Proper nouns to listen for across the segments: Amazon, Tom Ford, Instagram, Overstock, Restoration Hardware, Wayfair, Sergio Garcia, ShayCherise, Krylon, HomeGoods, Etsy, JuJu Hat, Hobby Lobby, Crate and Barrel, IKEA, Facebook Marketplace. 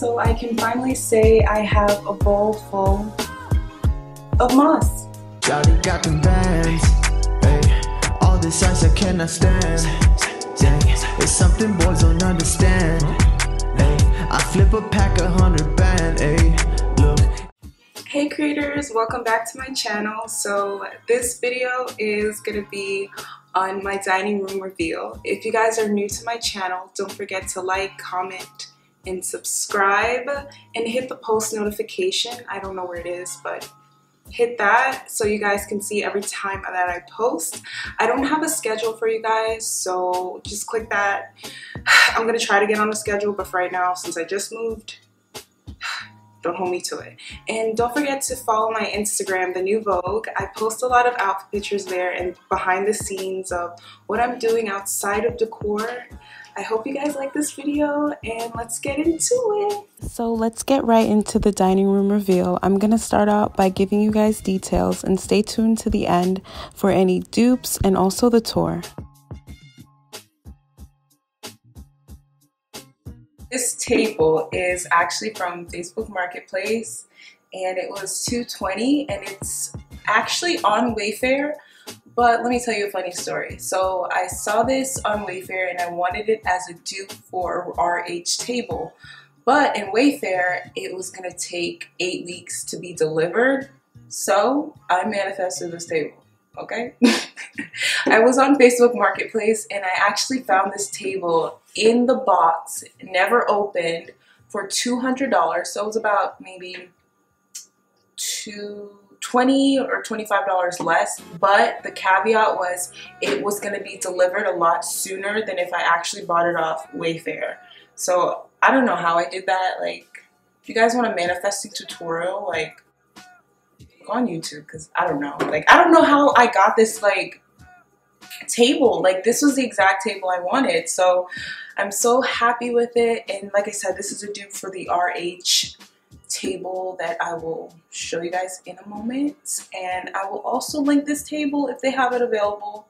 so I can finally say I have a bowl full of moss. Gotta got them bands, hey. All this ice I cannot stand. Dang, it's something boys don't understand. Hey, I flip a pack of 100 bands, hey. Look. Hey creators, welcome back to my channel. So this video is gonna be on my dining room reveal. If you guys are new to my channel, don't forget to like, comment, and subscribe, and hit the post notification. I don't know where it is, but hit that so you guys can see every time that I post. I don't have a schedule for you guys, so just click that. I'm gonna try to get on a schedule, but for right now, since I just moved, don't hold me to it. And don't forget to follow my Instagram, The New Vogue. I post a lot of outfit pictures there and behind the scenes of what I'm doing outside of decor. I hope you guys like this video, and let's get into it. So let's get right into the dining room reveal. I'm gonna start out by giving you guys details, and stay tuned to the end for any dupes and also the tour. This table is actually from Facebook Marketplace, and it was $2.20, and it's actually on Wayfair. But let me tell you a funny story. So I saw this on Wayfair and I wanted it as a dupe for RH table. But in Wayfair, it was gonna take 8 weeks to be delivered. So I manifested this table, okay? I was on Facebook Marketplace and I actually found this table in the box, never opened, for $200. So it was about maybe $20 or $25 less, but the caveat was it was going to be delivered a lot sooner than if I actually bought it off Wayfair. So I don't know how I did that. Like, if you guys want a manifesting tutorial, like, go on YouTube, because I don't know. Like, I don't know how I got this, like, table. Like, this was the exact table I wanted, so I'm so happy with it. And like I said, this is a dupe for the RH table that I will show you guys in a moment, and I will also link this table if they have it available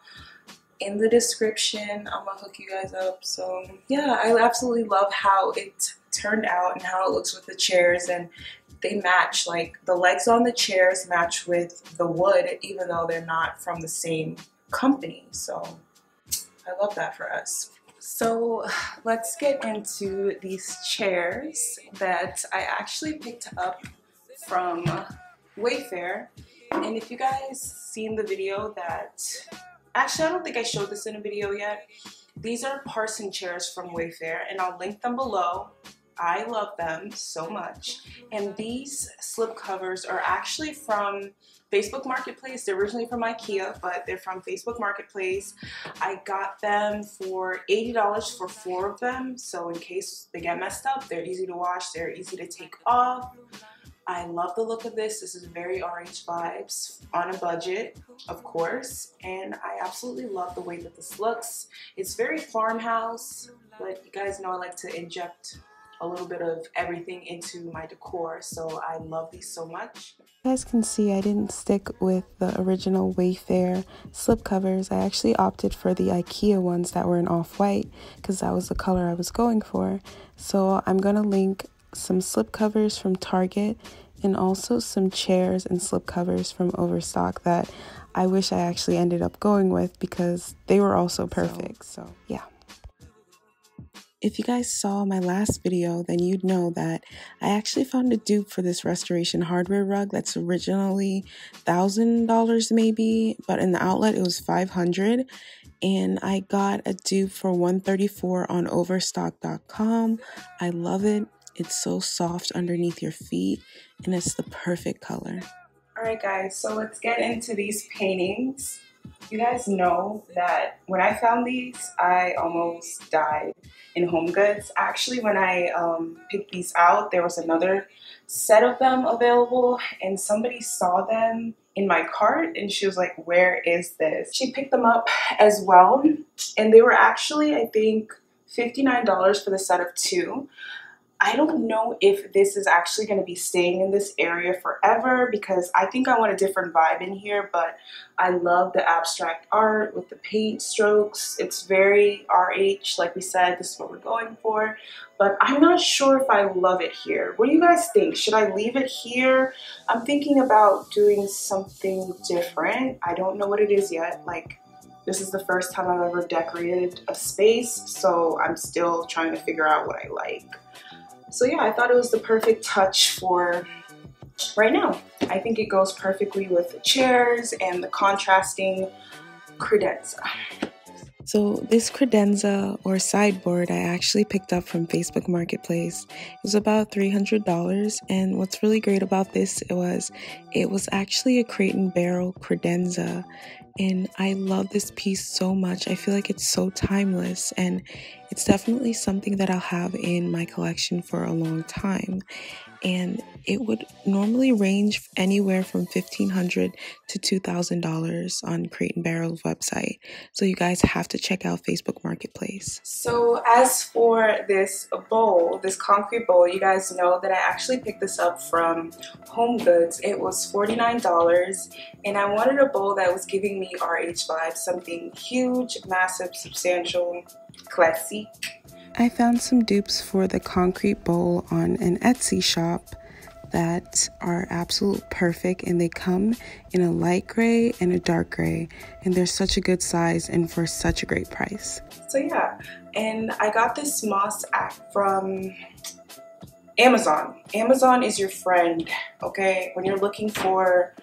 in the description. I'm gonna hook you guys up. So yeah, I absolutely love how it turned out and how it looks with the chairs, and they match. Like, the legs on the chairs match with the wood, even though they're not from the same company. So I love that for us. So let's get into these chairs that I actually picked up from Wayfair. And if you guys seen the video that, actually I don't think I showed this in a video yet. These are Parson chairs from Wayfair, and I'll link them below. I love them so much. And these slip covers are actually from Facebook Marketplace. They're originally from IKEA, but they're from Facebook Marketplace. I got them for $80 for 4 of them, so in case they get messed up, they're easy to wash, they're easy to take off. I love the look of this. This is very RH vibes, on a budget, of course, and I absolutely love the way that this looks. It's very farmhouse, but you guys know I like to inject a little bit of everything into my decor, so I love these so much. You guys can see I didn't stick with the original Wayfair slipcovers. I actually opted for the IKEA ones that were in off-white because that was the color I was going for. So I'm gonna link some slipcovers from Target and also some chairs and slipcovers from Overstock that I wish I actually ended up going with because they were also perfect, so yeah. If you guys saw my last video, then you'd know that I actually found a dupe for this Restoration Hardware rug that's originally $1,000 maybe, but in the outlet it was $500, and I got a dupe for $134 on Overstock.com. I love it. It's so soft underneath your feet, and it's the perfect color. Alright guys, so let's get into these paintings. You guys know that when I found these, I almost died in HomeGoods. Actually, when I picked these out, there was another set of them available, and somebody saw them in my cart, and she was like, "Where is this?" She picked them up as well, and they were actually, I think, $59 for the set of 2. I don't know if this is actually going to be staying in this area forever because I think I want a different vibe in here, but I love the abstract art with the paint strokes. It's very RH, like we said, this is what we're going for, but I'm not sure if I love it here. What do you guys think? Should I leave it here? I'm thinking about doing something different. I don't know what it is yet. Like, this is the first time I've ever decorated a space, so I'm still trying to figure out what I like. So yeah, I thought it was the perfect touch for right now. I think it goes perfectly with the chairs and the contrasting credenza. So this credenza or sideboard I actually picked up from Facebook Marketplace. It was about $300, and what's really great about this it was actually a Crate and Barrel credenza. And I love this piece so much. I feel like it's so timeless, and it's definitely something that I'll have in my collection for a long time. And it would normally range anywhere from $1,500 to $2,000 on Crate and Barrel's website. So you guys have to check out Facebook Marketplace. So as for this bowl, this concrete bowl, you guys know that I actually picked this up from HomeGoods. It was $49, and I wanted a bowl that was giving me RH vibes, something huge, massive, substantial, classy. I found some dupes for the concrete bowl on an Etsy shop that are absolutely perfect, and they come in a light gray and a dark gray, and they're such a good size and for such a great price. So yeah, and I got this moss app from Amazon. Amazon is your friend, okay? When you're looking for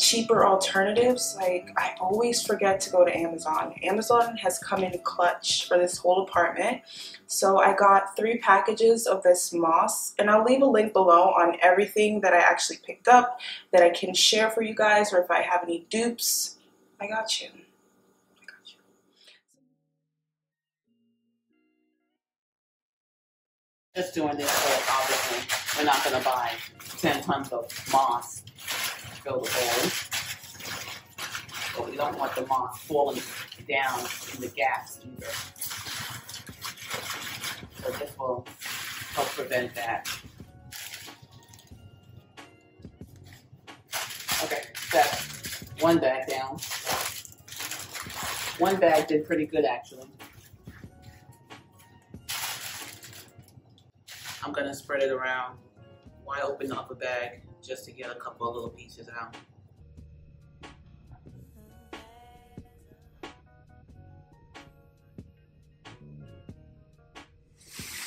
cheaper alternatives, like, I always forget to go to Amazon. Amazon has come in clutch for this whole apartment. So I got 3 packages of this moss, and I'll leave a link below on everything that I actually picked up that I can share for you guys, or if I have any dupes. I got you. Just doing this work, obviously, we're not going to buy 10 tons of moss. Fill the bowl, but we don't want the moss falling down in the gaps either. So this will help prevent that. Okay, that's one bag down. One bag did pretty good actually. I'm gonna spread it around. Why open the upper bag? Just to get a couple of little pieces out.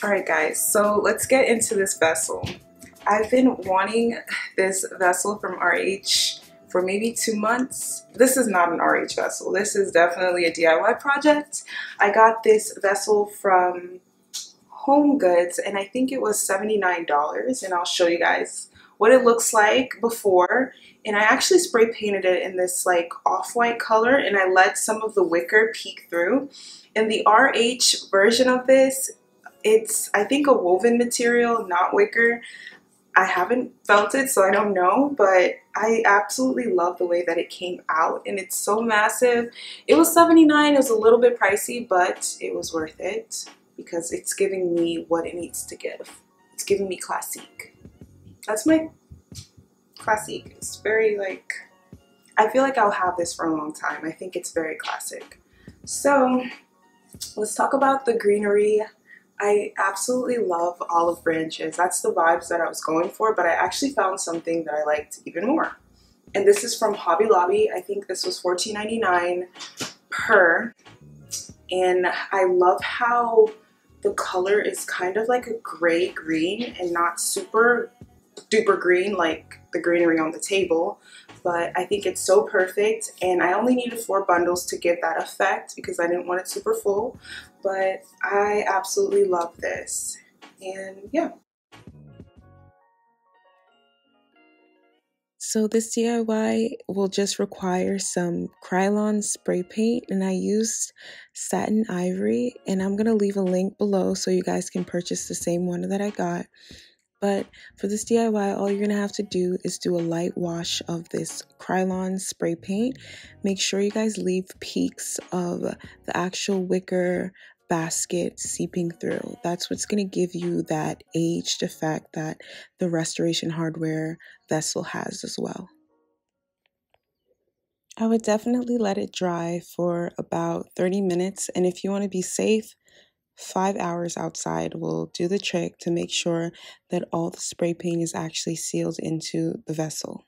All right guys, so let's get into this vessel. I've been wanting this vessel from RH for maybe 2 months. This is not an RH vessel. This is definitely a DIY project. I got this vessel from HomeGoods, and I think it was $79, and I'll show you guys what it looks like before. And I actually spray painted it in this like off-white color, and I let some of the wicker peek through. And the RH version of this, it's, I think, a woven material, not wicker. I haven't felt it, so I don't know, but I absolutely love the way that it came out, and it's so massive. It was $79, it was a little bit pricey, but it was worth it because it's giving me what it needs to give. It's giving me classique. That's my classique. It's very like, I feel like I'll have this for a long time. I think it's very classic. So let's talk about the greenery. I absolutely love olive branches. That's the vibes that I was going for, but I actually found something that I liked even more. And this is from Hobby Lobby. I think this was $14.99 per. And I love how the color is kind of like a gray green and not super duper green like the greenery on the table, but I think it's so perfect. And I only needed 4 bundles to give that effect because I didn't want it super full, but I absolutely love this. And yeah. So this DIY will just require some Krylon spray paint, and I used satin ivory, and I'm gonna leave a link below so you guys can purchase the same one that I got. But for this DIY, all you're going to have to do is do a light wash of this Krylon spray paint. Make sure you guys leave peaks of the actual wicker basket seeping through. That's what's going to give you that aged effect that the Restoration Hardware vessel has as well. I would definitely let it dry for about 30 minutes, and if you want to be safe, 5 hours outside will do the trick to make sure that all the spray paint is actually sealed into the vessel.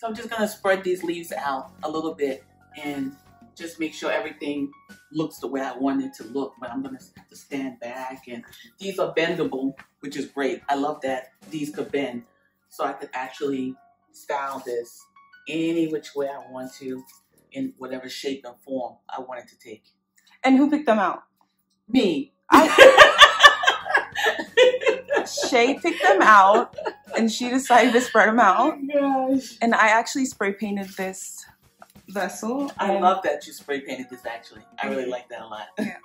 So I'm just going to spread these leaves out a little bit and just make sure everything looks the way I want it to look, but I'm going to have to stand back. And these are bendable, which is great. I love that these could bend, so I could actually style this any which way I want to, in whatever shape and form I want it to take. And who picked them out? Me. Shay picked them out, and she decided to spread them out. Oh gosh. And I actually spray painted this vessel. I love that you spray painted this, actually. I really like that a lot. Yeah.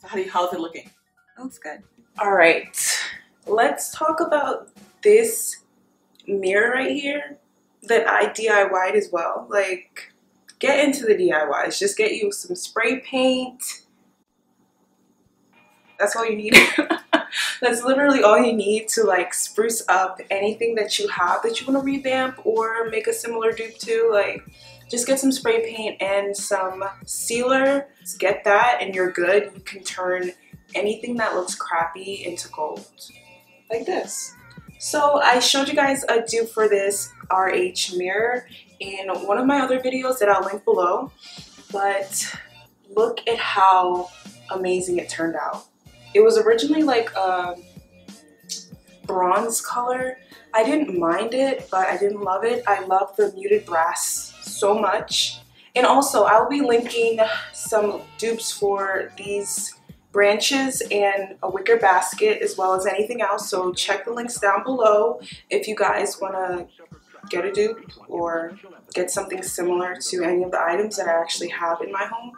So how's it looking? It looks good. All right. Let's talk about this mirror right here that I DIY'd as well. Like, get into the DIYs. Just get you some spray paint. That's all you need. That's literally all you need to like spruce up anything that you have that you want to revamp or make a similar dupe to. Like, just get some spray paint and some sealer. Just get that and you're good. You can turn anything that looks crappy into gold. Like this. So I showed you guys a dupe for this RH mirror in one of my other videos that I'll link below. But look at how amazing it turned out. It was originally like a bronze color. I didn't mind it, but I didn't love it. I love the muted brass so much. And also, I'll be linking some dupes for these branches and a wicker basket, as well as anything else. So check the links down below if you guys want to get a dupe or get something similar to any of the items that I actually have in my home.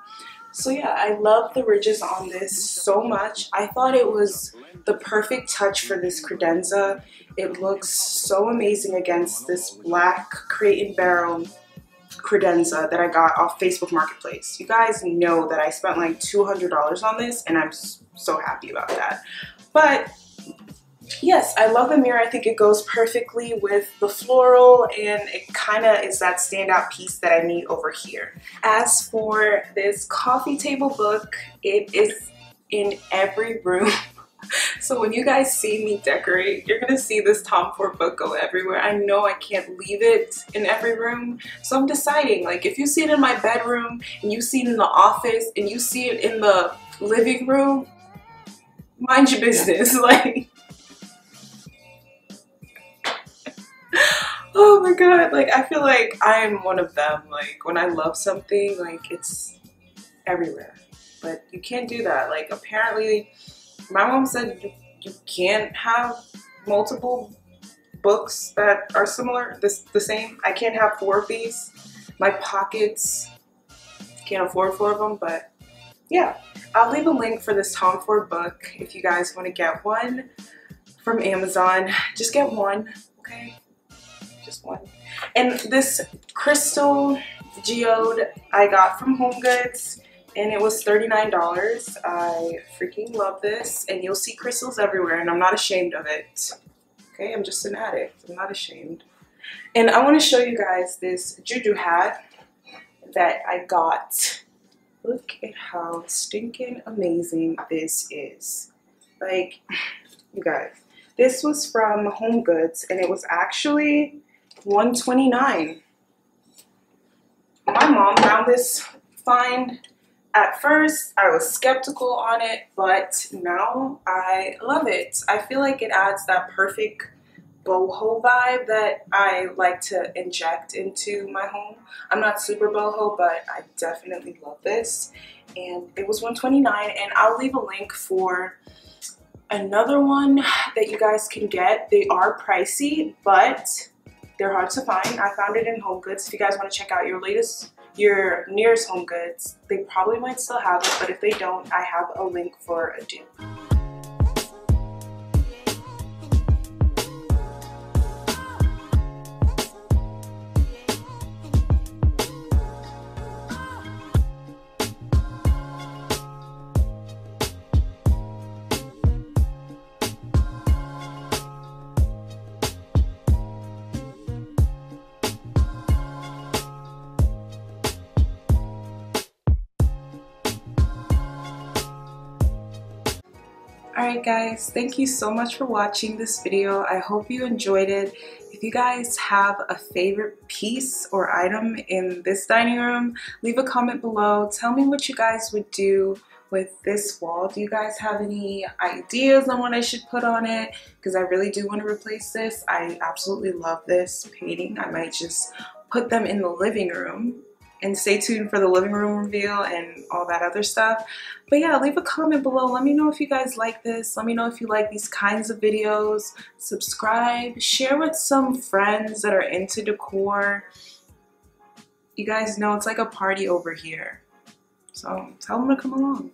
So yeah, I love the ridges on this so much. I thought it was the perfect touch for this credenza. It looks so amazing against this black Crate and Barrel credenza that I got off Facebook Marketplace. You guys know that I spent like $200 on this, and I'm so happy about that. But yes, I love the mirror. I think it goes perfectly with the floral, and it kind of is that standout piece that I need over here. As for this coffee table book, it is in every room. So when you guys see me decorate, you're going to see this Tom Ford book go everywhere. I know I can't leave it in every room. So I'm deciding, like, if you see it in my bedroom, and you see it in the office, and you see it in the living room, mind your business. Like, oh my god, like, I feel like I'm one of them. Like, when I love something, like, it's everywhere. But you can't do that. Like, apparently my mom said you can't have multiple books that are similar, the same. I can't have 4 of these. My pockets, can't afford 4 of them, but yeah. I'll leave a link for this Tom Ford book if you guys want to get one from Amazon. Just get one, okay? Just one. And this crystal geode I got from HomeGoods. And it was $39. I freaking love this. And you'll see crystals everywhere, and I'm not ashamed of it. Okay, I'm just an addict. I'm not ashamed. And I want to show you guys this Juju hat that I got. Look at how stinking amazing this is. Like, you guys, this was from HomeGoods, and it was actually $129. My mom found this find. At first, I was skeptical on it, but now I love it. I feel like it adds that perfect boho vibe that I like to inject into my home. I'm not super boho, but I definitely love this. And it was $129, and I'll leave a link for another one that you guys can get. They are pricey, but they're hard to find. I found it in HomeGoods. If you guys want to check out your nearest HomeGoods, they probably might still have it, but if they don't, I have a link for a dupe. Alright guys, thank you so much for watching this video. I hope you enjoyed it. If you guys have a favorite piece or item in this dining room, leave a comment below. Tell me what you guys would do with this wall. Do you guys have any ideas on what I should put on it? Because I really do want to replace this. I absolutely love this painting. I might just put them in the living room. And stay tuned for the living room reveal and all that other stuff. But yeah, leave a comment below. Let me know if you guys like this. Let me know if you like these kinds of videos. Subscribe. Share with some friends that are into decor. You guys know it's like a party over here. So tell them to come along.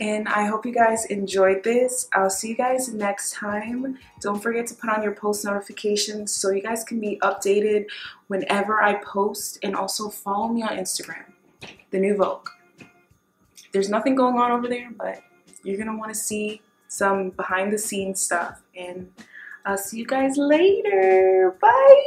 And I hope you guys enjoyed this. I'll see you guys next time. Don't forget to put on your post notifications so you guys can be updated whenever I post, and also follow me on Instagram, The New Vogue. There's nothing going on over there, but you're gonna want to see some behind the scenes stuff, and I'll see you guys later. Bye.